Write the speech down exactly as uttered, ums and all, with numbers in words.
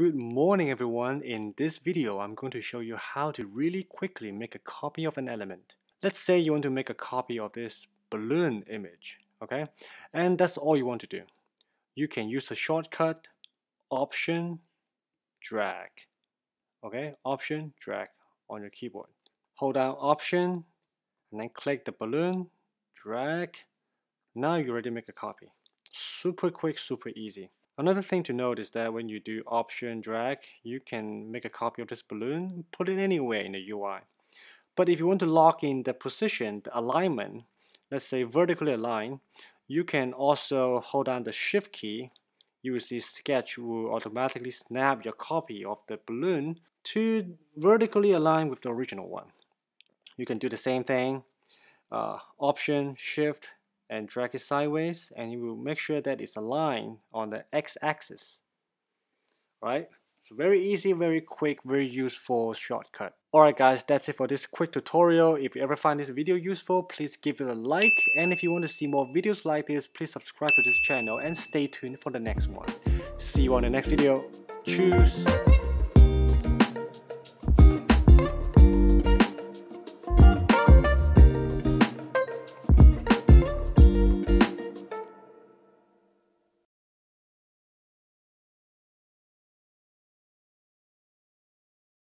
Good morning everyone. In this video I'm going to show you how to really quickly make a copy of an element. Let's say you want to make a copy of this balloon image, okay? And that's all you want to do. You can use the shortcut Option Drag, okay? Option Drag on your keyboard. Hold down Option and then click the balloon, drag. Now you already make a copy. Super quick, super easy. Another thing to note is that when you do Option Drag, you can make a copy of this balloon, put it anywhere in the U I. But if you want to lock in the position, the alignment, let's say vertically align, you can also hold down the Shift key. You will see Sketch will automatically snap your copy of the balloon to vertically align with the original one. You can do the same thing, uh, Option, Shift, and drag it sideways, and you will make sure that it's aligned on the x-axis. Right? So very easy, very quick, very useful shortcut. Alright guys, that's it for this quick tutorial. If you ever find this video useful, please give it a like, and if you want to see more videos like this, please subscribe to this channel and stay tuned for the next one. See you on the next video. Cheers!